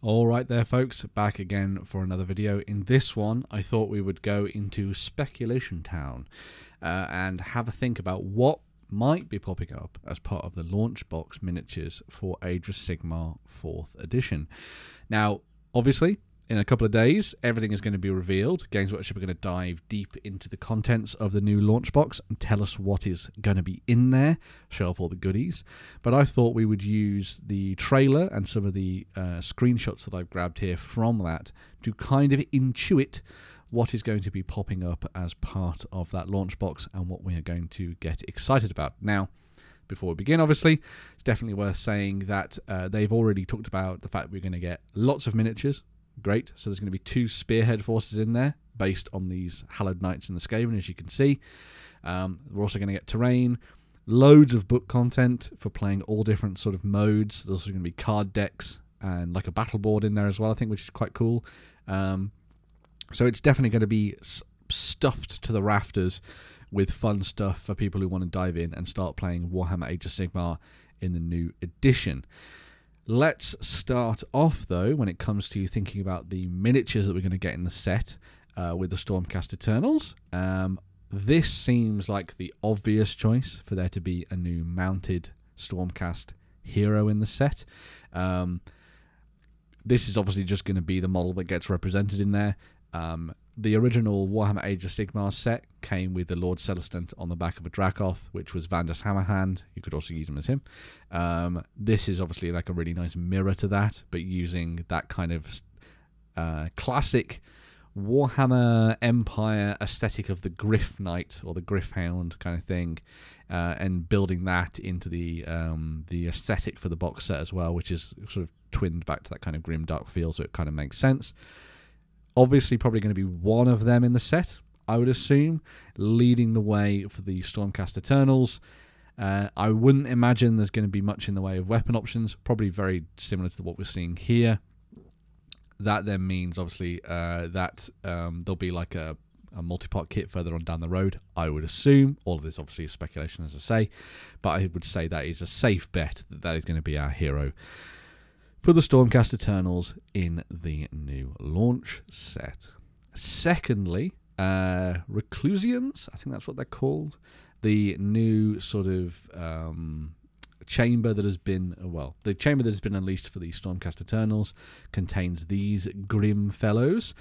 All right there folks, back again for another video. In this one I thought we would go into Speculation Town and have a think about what might be popping up as part of the launch box miniatures for Age of Sigmar 4th edition. Now obviously in a couple of days everything is going to be revealed. Games Workshop are going to dive deep into the contents of the new launch box and tell us what is going to be in there, show off all the goodies. But I thought we would use the trailer and some of the screenshots that I've grabbed here from that to kind of intuit what is going to be popping up as part of that launch box and what we are going to get excited about. Now before we begin, obviously, it's definitely worth saying that they've already talked about the fact we're going to get lots of miniatures. Great. So there's going to be two Spearhead forces in there based on these Hallowed Knights and the Skaven, as you can see. We're also going to get terrain, loads of book content for playing all different sort of modes. There's also going to be card decks and like a battle board in there as well, I think, which is quite cool. So it's definitely going to be stuffed to the rafters with fun stuff for people who want to dive in and start playing Warhammer Age of Sigmar in the new edition. Let's start off, though, when it comes to thinking about the miniatures that we're going to get in the set with the Stormcast Eternals. This seems like the obvious choice for there to be a new mounted Stormcast hero in the set. This is obviously just going to be the model that gets represented in there. The original Warhammer Age of Sigmar set came with the Lord Celestant on the back of a Drakoth, which was Vandas Hammerhand. You could also use him as him. This is obviously like a really nice mirror to that, but using that kind of classic Warhammer Empire aesthetic of the Griff Knight or the Griff Hound kind of thing, and building that into the aesthetic for the box set as well, which is sort of twinned back to that kind of grim dark feel, so it kind of makes sense. Obviously probably going to be one of them in the set, I would assume, leading the way for the Stormcast Eternals. I wouldn't imagine there's going to be much in the way of weapon options, probably very similar to what we're seeing here. That then means, obviously, that there'll be like a multi-part kit further on down the road, I would assume. All of this obviously is speculation, as I say, but I would say that is a safe bet that that is going to be our hero for the Stormcast Eternals in the new launch set. Secondly, Reclusians, I think that's what they're called, the new sort of chamber that has been, well, the chamber that has been unleashed for the Stormcast Eternals contains these grim fellows.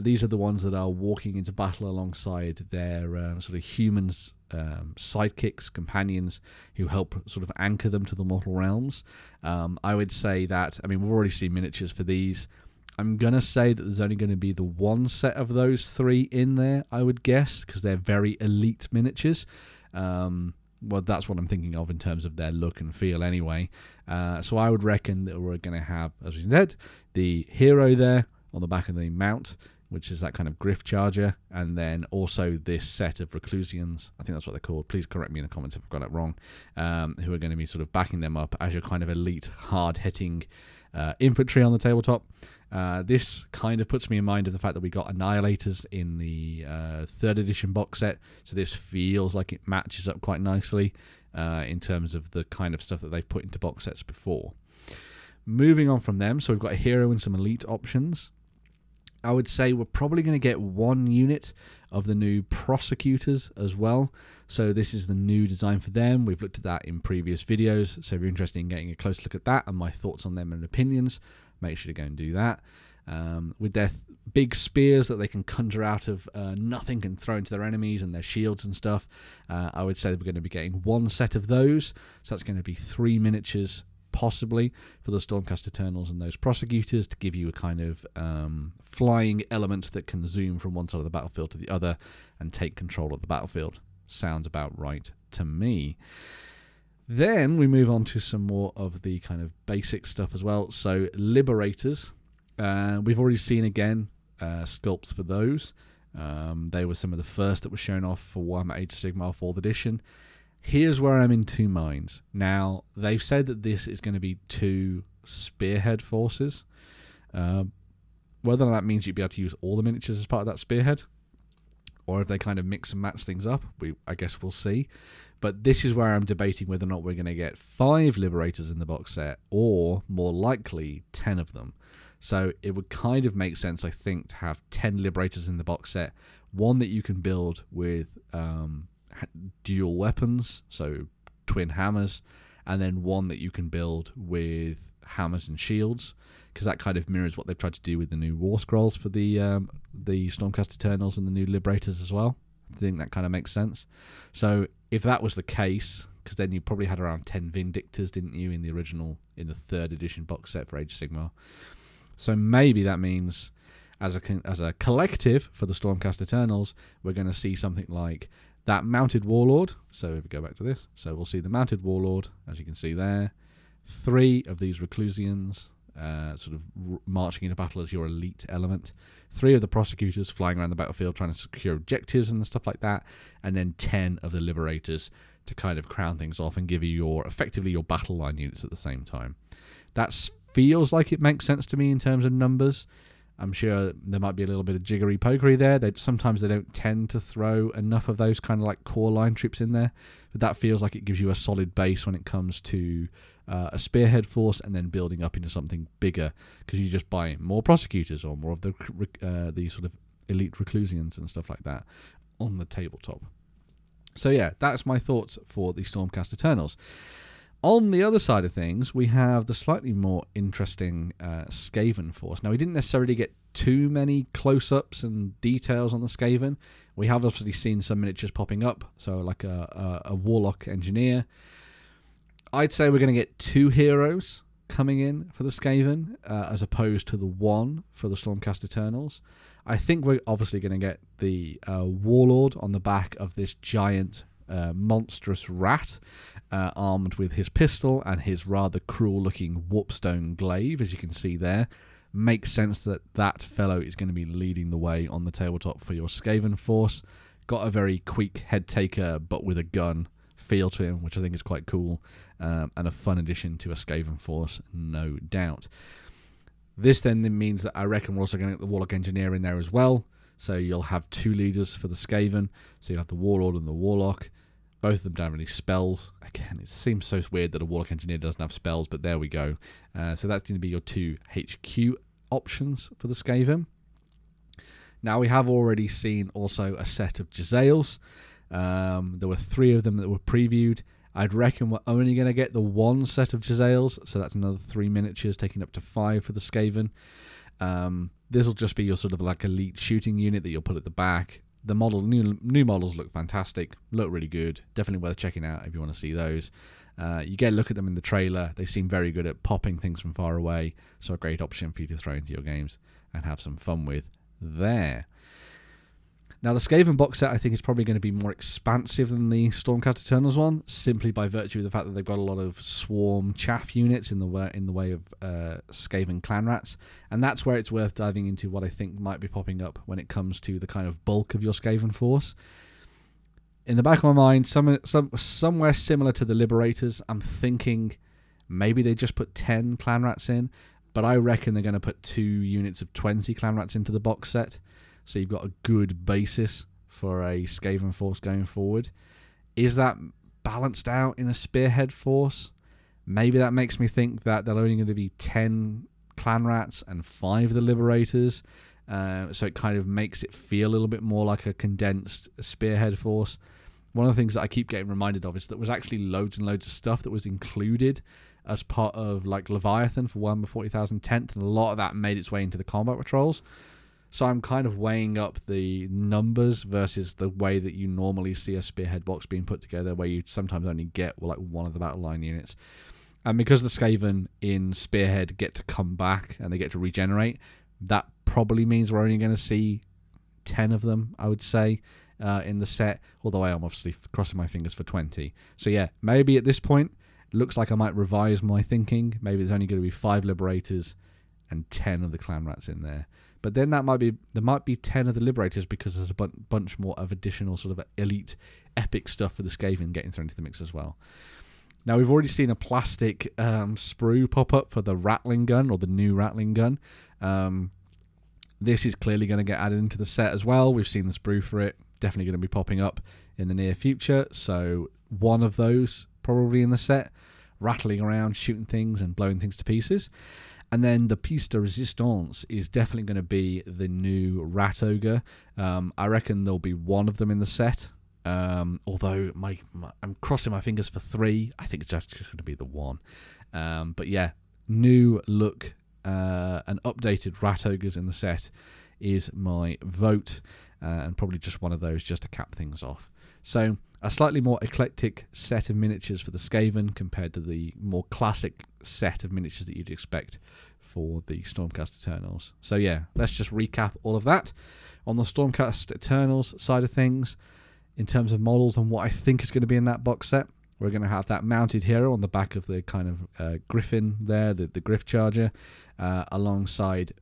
These are the ones that are walking into battle alongside their sort of humans, sidekicks, companions, who help sort of anchor them to the mortal realms. I would say that, I mean, we've already seen miniatures for these. I'm going to say that there's only going to be the one set of those three in there, I would guess, because they're very elite miniatures. Well, that's what I'm thinking of in terms of their look and feel anyway. So I would reckon that we're going to have, as we said, the hero there on the back of the mount, which is that kind of Griff Charger, and then also this set of Reclusians, I think that's what they're called, please correct me in the comments if I've got it wrong, who are going to be sort of backing them up as your kind of elite, hard-hitting infantry on the tabletop. This kind of puts me in mind of the fact that we got Annihilators in the 3rd edition box set, so this feels like it matches up quite nicely in terms of the kind of stuff that they've put into box sets before. Moving on from them, so we've got a hero and some elite options. I would say we're probably going to get one unit of the new Prosecutors as well. So this is the new design for them. We've looked at that in previous videos. So if you're interested in getting a close look at that and my thoughts on them and opinions, make sure to go and do that. With their big spears that they can conjure out of nothing and throw into their enemies, and their shields and stuff, I would say that we're going to be getting one set of those. So that's going to be three miniatures possibly for the Stormcast Eternals and those Prosecutors to give you a kind of flying element that can zoom from one side of the battlefield to the other and take control of the battlefield. Sounds about right to me. Then we move on to some more of the kind of basic stuff as well. So Liberators, we've already seen again sculpts for those. They were some of the first that were shown off for Warhammer Age of Sigmar 4th edition. Here's where I'm in two minds. Now, they've said that this is going to be two Spearhead forces. Whether that means you'd be able to use all the miniatures as part of that Spearhead, or if they kind of mix and match things up, I guess we'll see. But this is where I'm debating whether or not we're going to get 5 Liberators in the box set, or more likely 10 of them. So it would kind of make sense, I think, to have 10 Liberators in the box set. One that you can build with dual weapons, so twin hammers, and then one that you can build with hammers and shields, because that kind of mirrors what they've tried to do with the new War Scrolls for the Stormcast Eternals and the new Liberators as well. I think that kind of makes sense. So if that was the case, because then you probably had around 10 Vindicators, didn't you, in the original, in the 3rd edition box set for Age of Sigmar. So maybe that means, as a collective for the Stormcast Eternals, we're going to see something like that mounted Warlord. So if we go back to this, so we'll see the mounted Warlord, as you can see there. 3 of these Reclusians, sort of marching into battle as your elite element. 3 of the Prosecutors flying around the battlefield trying to secure objectives and stuff like that. And then 10 of the Liberators to kind of crown things off and give you your, effectively, your battle line units at the same time. That feels like it makes sense to me in terms of numbers. I'm sure there might be a little bit of jiggery-pokery there. Sometimes they don't tend to throw enough of those kind of like core line troops in there. But that feels like it gives you a solid base when it comes to a Spearhead force and then building up into something bigger, because you just buy more Prosecutors or more of the sort of elite Reclusians and stuff like that on the tabletop. So yeah, that's my thoughts for the Stormcast Eternals. On the other side of things, we have the slightly more interesting Skaven force. Now, we didn't necessarily get too many close-ups and details on the Skaven. We have obviously seen some miniatures popping up, so like a Warlock Engineer. I'd say we're going to get 2 heroes coming in for the Skaven, as opposed to the 1 for the Stormcast Eternals. I think we're obviously going to get the Warlord on the back of this giant monstrous rat, armed with his pistol and his rather cruel looking warpstone glaive, as you can see there. Makes sense that that fellow is going to be leading the way on the tabletop for your Skaven force. Got a very quick head taker but with a gun feel to him, which I think is quite cool, and a fun addition to a Skaven force, no doubt. This then means that I reckon we're also going to get the Warlock Engineer in there as well. So you'll have 2 leaders for the Skaven. So you'll have the Warlord and the Warlock. Both of them don't have any spells. Again, it seems so weird that a Warlock Engineer doesn't have spells, but there we go. So that's going to be your 2 HQ options for the Skaven. Now, we have already seen also a set of Jezzails. There were 3 of them that were previewed. I'd reckon we're only going to get the 1 set of Jezzails. So that's another 3 miniatures, taking up to 5 for the Skaven. This will just be your sort of like elite shooting unit that you'll put at the back. The model, new models look fantastic, look really good. Definitely worth checking out if you want to see those. You get a look at them in the trailer. They seem very good at popping things from far away. So a great option for you to throw into your games and have some fun with there. Now, the Skaven box set, I think, is probably going to be more expansive than the Stormcast Eternals one, simply by virtue of the fact that they've got a lot of swarm chaff units in the way of Skaven Clan Rats. And that's where it's worth diving into what I think might be popping up when it comes to the kind of bulk of your Skaven force. In the back of my mind, somewhere similar to the Liberators, I'm thinking maybe they just put 10 Clan Rats in, but I reckon they're going to put 2 units of 20 Clan Rats into the box set. So you've got a good basis for a Skaven force going forward. Is that balanced out in a Spearhead force? Maybe that makes me think that they're only going to be 10 Clan Rats and 5 of the Liberators. So it kind of makes it feel a little bit more like a condensed Spearhead force. One of the things that I keep getting reminded of is that there was actually loads and loads of stuff that was included as part of like Leviathan for Warhammer 40,000 10th, and a lot of that made its way into the Combat Patrols. So I'm kind of weighing up the numbers versus the way that you normally see a Spearhead box being put together, where you sometimes only get like one of the battle line units. And because the Skaven in Spearhead get to come back and they get to regenerate, that probably means we're only going to see 10 of them, I would say, in the set. Although I am obviously crossing my fingers for 20. So yeah, maybe at this point, it looks like I might revise my thinking. Maybe there's only going to be 5 Liberators and 10 of the Clan Rats in there. But then that might be, there might be 10 of the Liberators, because there's a bunch more of additional sort of elite epic stuff for the Skaven getting thrown into the mix as well. Now, we've already seen a plastic sprue pop up for the Rattling Gun, or the new Rattling Gun. This is clearly going to get added into the set as well. We've seen the sprue for it. definitely going to be popping up in the near future. So one of those probably in the set, rattling around, shooting things and blowing things to pieces. And then the piece de resistance is definitely going to be the new Rat Ogre. I reckon there'll be one of them in the set. Although I'm crossing my fingers for three. I think it's just going to be the one. But yeah, new look and updated Rat Ogres in the set is my vote. And probably just one of those just to cap things off. So a slightly more eclectic set of miniatures for the Skaven compared to the more classic set of miniatures that you'd expect for the Stormcast Eternals. So yeah, let's just recap all of that. On the Stormcast Eternals side of things, in terms of models and what I think is going to be in that box set, we're going to have that mounted hero on the back of the kind of griffin there, the griff charger, alongside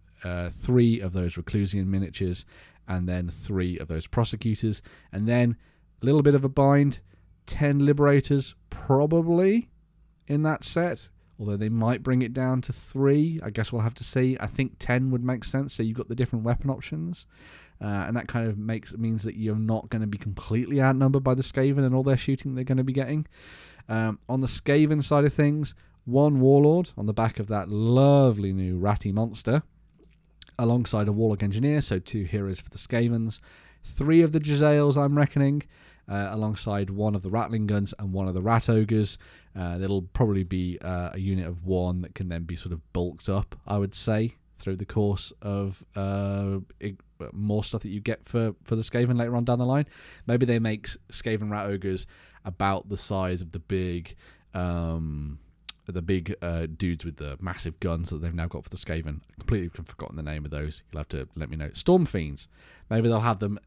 three of those Reclusian miniatures and then three of those Prosecutors, and then a little bit of a bind, 10 Liberators probably in that set, although they might bring it down to 3. I guess we'll have to see. I think 10 would make sense, so you've got the different weapon options, and that kind of means that you're not going to be completely outnumbered by the Skaven and all their shooting they're going to be getting. On the Skaven side of things, one Warlord on the back of that lovely new ratty monster, alongside a Warlock Engineer, so 2 heroes for the Skavens, 3 of the Jezzails, I'm reckoning, alongside one of the Rattling Guns and one of the Rat Ogres. That'll probably be a unit of 1 that can then be sort of bulked up, I would say, through the course of more stuff that you get for the Skaven later on down the line. Maybe they make Skaven Rat Ogres about the size of the big dudes with the massive guns that they've now got for the Skaven. Completely forgotten the name of those. You'll have to let me know. Storm Fiends. Maybe they'll have them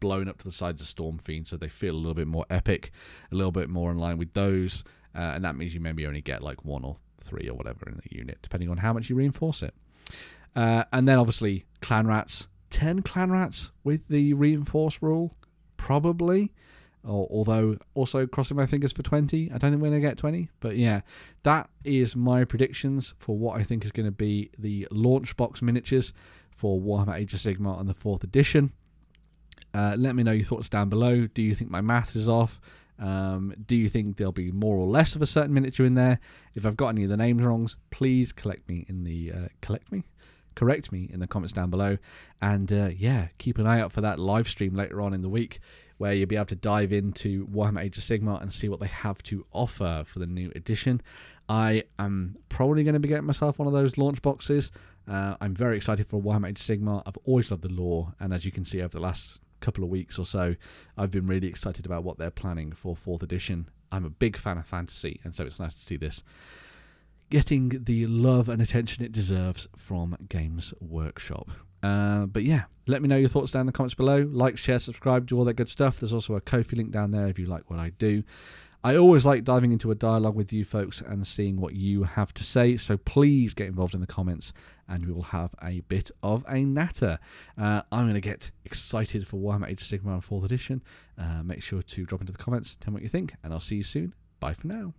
blown up to the sides of Storm Fiends so they feel a little bit more epic, a little bit more in line with those, and that means you maybe only get like 1 or 3 or whatever in the unit, depending on how much you reinforce it. And then obviously Clan Rats. 10 Clan Rats with the reinforce rule, probably. Although also crossing my fingers for 20. I don't think we're going to get 20. But yeah, that is my predictions for what I think is going to be the launch box miniatures for Warhammer Age of Sigmar and the 4th edition. Let me know your thoughts down below. Do you think my math is off? Do you think there'll be more or less of a certain miniature in there? If I've got any of the names wrong, please correct me in the comments down below. And yeah, keep an eye out for that live stream later on in the week, where you'll be able to dive into Warhammer Age of Sigmar and see what they have to offer for the new edition. I am probably going to be getting myself one of those launch boxes. I'm very excited for Warhammer Age of Sigmar. I've always loved the lore, and as you can see over the last couple of weeks or so, I've been really excited about what they're planning for 4th edition. I'm a big fan of fantasy, and so it's nice to see this getting the love and attention it deserves from Games Workshop. But yeah, let me know your thoughts down in the comments below. Like, share, subscribe, do all that good stuff. There's also a Ko-fi link down there if you like what I do. I always like diving into a dialogue with you folks and seeing what you have to say. So please get involved in the comments and we will have a bit of a natter. I'm going to get excited for Warhammer Age of Sigmar 4th edition. Make sure to drop into the comments, tell me what you think, and I'll see you soon. Bye for now.